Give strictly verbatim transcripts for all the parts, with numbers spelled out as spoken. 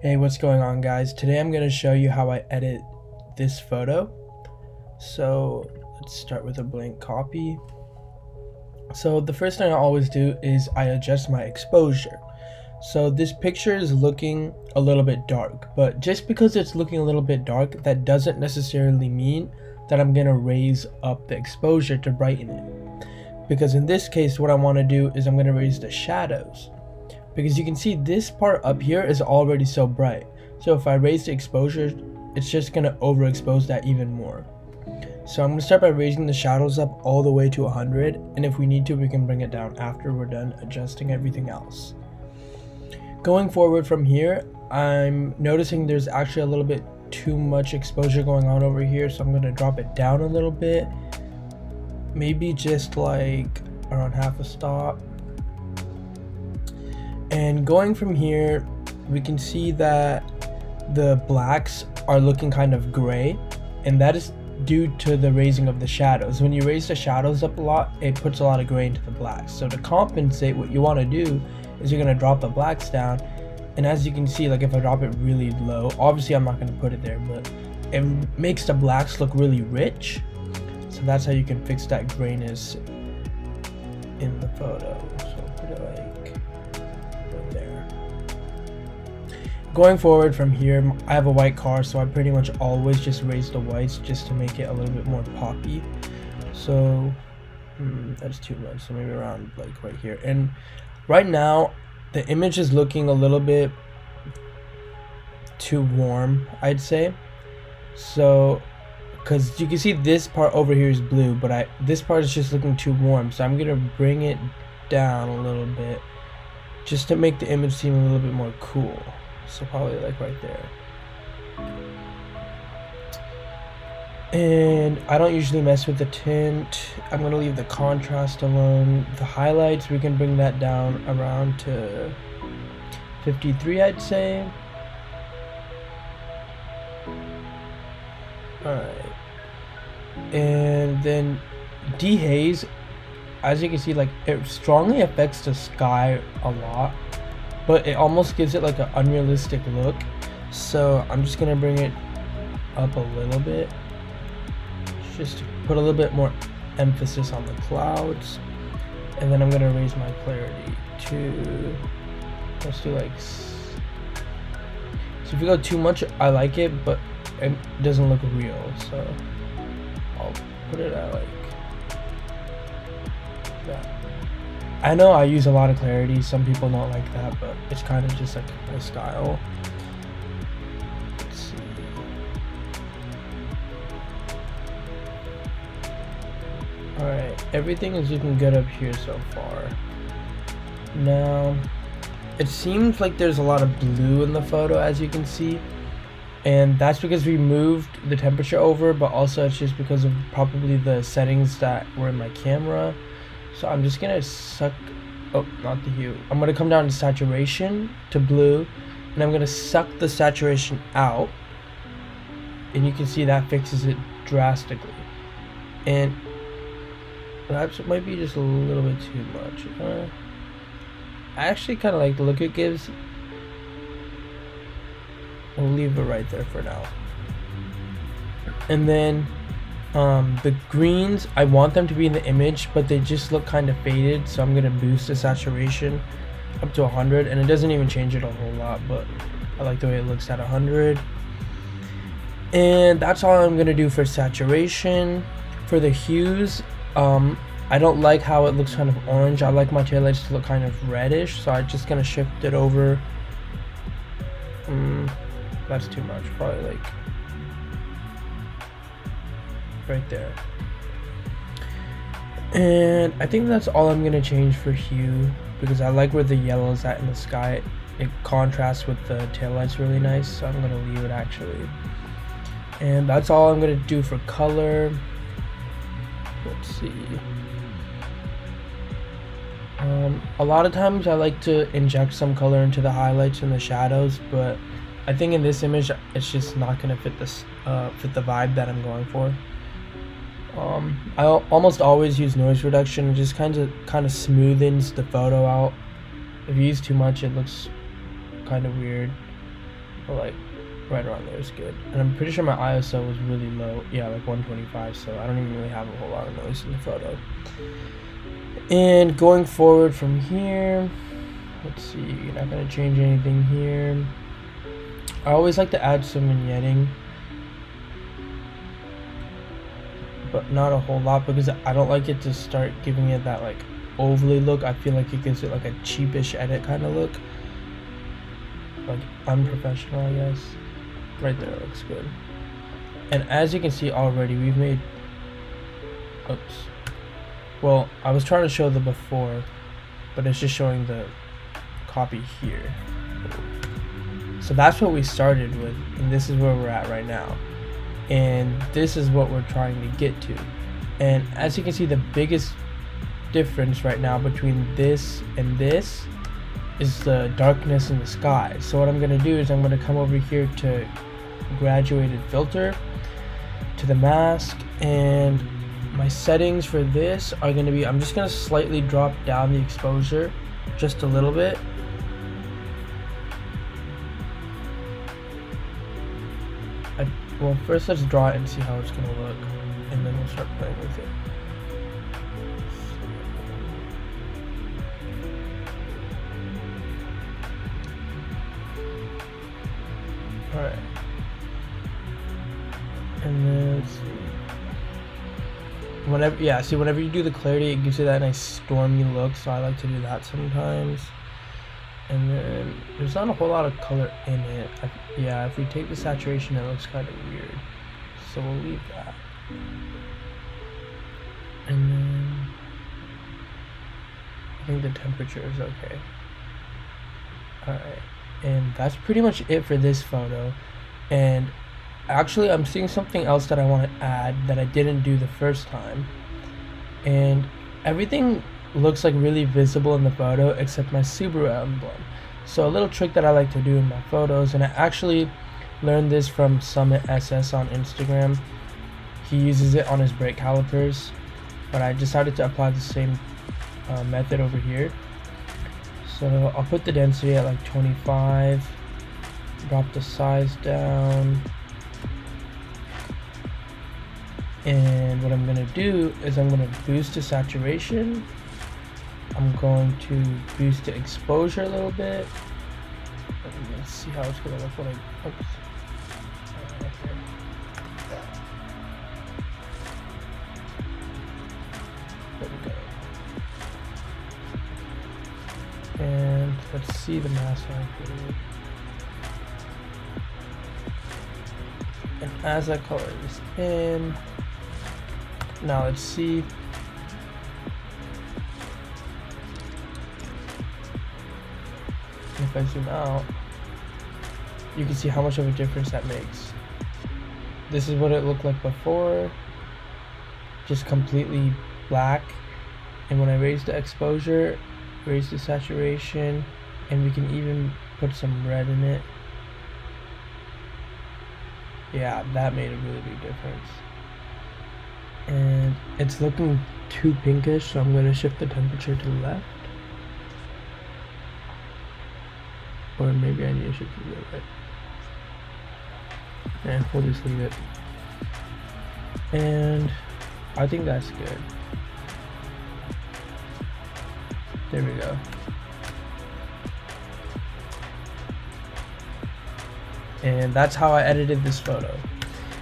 Hey, what's going on, guys? Today I'm going to show you how I edit this photo. So let's start with a blank copy. So the first thing I always do is I adjust my exposure. So this picture is looking a little bit dark, but just because it's looking a little bit dark, that doesn't necessarily mean that I'm going to raise up the exposure to brighten it. Because in this case, what I want to do is I'm going to raise the shadows. Because you can see this part up here is already so bright. So if I raise the exposure, it's just going to overexpose that even more. So I'm going to start by raising the shadows up all the way to one hundred. And if we need to, we can bring it down after we're done adjusting everything else. Going forward from here, I'm noticing there's actually a little bit too much exposure going on over here. So I'm going to drop it down a little bit. Maybe just like around half a stop. And going from here, we can see that the blacks are looking kind of gray, and that is due to the raising of the shadows. When you raise the shadows up a lot, it puts a lot of gray into the blacks. So to compensate, what you want to do is you're going to drop the blacks down. And as you can see, like if I drop it really low, obviously I'm not going to put it there, but it makes the blacks look really rich. So that's how you can fix that grayness in the photo. So put it like there. Going forward from here, I have a white car, so I pretty much always just raise the whites just to make it a little bit more poppy. So hmm, that's too much, so maybe around like right here. And right now the image is looking a little bit too warm, I'd say. So because you can see this part over here is blue, but I this part is just looking too warm, so I'm gonna bring it down a little bit just to make the image seem a little bit more cool. So probably like right there. And I don't usually mess with the tint. I'm gonna leave the contrast alone. The highlights, we can bring that down around to fifty-three, I'd say. All right. And then dehaze, as you can see, like it strongly affects the sky a lot, but it almost gives it like an unrealistic look. So I'm just gonna bring it up a little bit, just to put a little bit more emphasis on the clouds. And then I'm gonna raise my clarity to, let's do like, so if you go too much, I like it, but it doesn't look real. So I'll put it at like, I know I use a lot of clarity, some people don't like that, but it's kind of just like my style. Let's see. Alright, everything is looking good up here so far. Now, it seems like there's a lot of blue in the photo, as you can see. And that's because we moved the temperature over, but also it's just because of probably the settings that were in my camera. So I'm just gonna suck, oh, not the hue. I'm gonna come down to saturation, to blue, and I'm gonna suck the saturation out. And you can see that fixes it drastically. And perhaps it might be just a little bit too much. Uh, I actually kinda like the look it gives. We'll leave it right there for now. And then Um, the greens, I want them to be in the image, but they just look kind of faded, so I'm going to boost the saturation up to one hundred, and it doesn't even change it a whole lot, but I like the way it looks at one hundred. And that's all I'm going to do for saturation. For the hues, um, I don't like how it looks kind of orange. I like my taillights to look kind of reddish, so I'm just going to shift it over. Mm, that's too much, probably like right there. And I think that's all I'm gonna change for hue, because I like where the yellow is at in the sky. It contrasts with the taillights really nice, so I'm gonna leave it actually. And that's all I'm gonna do for color. Let's see. Um, a lot of times I like to inject some color into the highlights and the shadows, but I think in this image it's just not gonna fit this uh, fit the vibe that I'm going for. Um, I almost always use noise reduction. It just kind of kind of smoothens the photo out. If you use too much, it looks kind of weird. or like right around there is good. And I'm pretty sure my I S O was really low, yeah, like one twenty-five, so I don't even really have a whole lot of noise in the photo. And going forward from here, let's see, you're not going to change anything here. I always like to add some vignetting, but not a whole lot, because I don't like it to start giving it that like overly look. I feel like it gives it like a cheapish edit kind of look, like unprofessional, I guess. Right there looks good. And as you can see already, we've made, oops, well, I was trying to show the before, but it's just showing the copy here. So that's what we started with, and this is where we're at right now, and this is what we're trying to get to. And as you can see, the biggest difference right now between this and this is the darkness in the sky. So what I'm going to do is I'm going to come over here to graduated filter, to the mask, and my settings for this are going to be, I'm just going to slightly drop down the exposure just a little bit, I, well first let's draw it and see how it's going to look, and then we'll start playing with it. Alright, and then let's see, whenever, yeah, see whenever you do the clarity, it gives you that nice stormy look, so I like to do that sometimes. And then there's not a whole lot of color in it. I, yeah, if we take the saturation, it looks kind of weird, so we'll leave that. And then I think the temperature is okay. Alright. And that's pretty much it for this photo. And actually I'm seeing something else that I want to add that I didn't do the first time. And everything looks like really visible in the photo except my Subaru emblem. So a little trick that I like to do in my photos, and I actually learned this from Summit S S on Instagram. He uses it on his brake calipers, but I decided to apply the same uh, method over here. So I'll put the density at like twenty-five, drop the size down, and what I'm going to do is I'm going to boost the saturation, I'm going to boost the exposure a little bit, and let's see how it's going to look when I, oops. And let's see the mask. And as I color this in, now let's see. If I zoom out, you can see how much of a difference that makes. This is what it looked like before, just completely black. And when I raise the exposure, raise the saturation, and we can even put some red in it. Yeah, that made a really big difference. And it's looking too pinkish, so I'm going to shift the temperature to the left. Or maybe I need to shift it to the right. And we'll just leave it. And I think that's good. There we go. And that's how I edited this photo.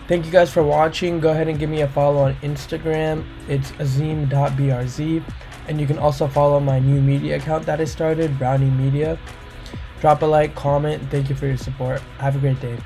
Thank you guys for watching. Go ahead and give me a follow on Instagram. It's azim dot b r z. And you can also follow my new media account that I started, Brownie Media. Drop a like, comment. Thank you for your support. Have a great day.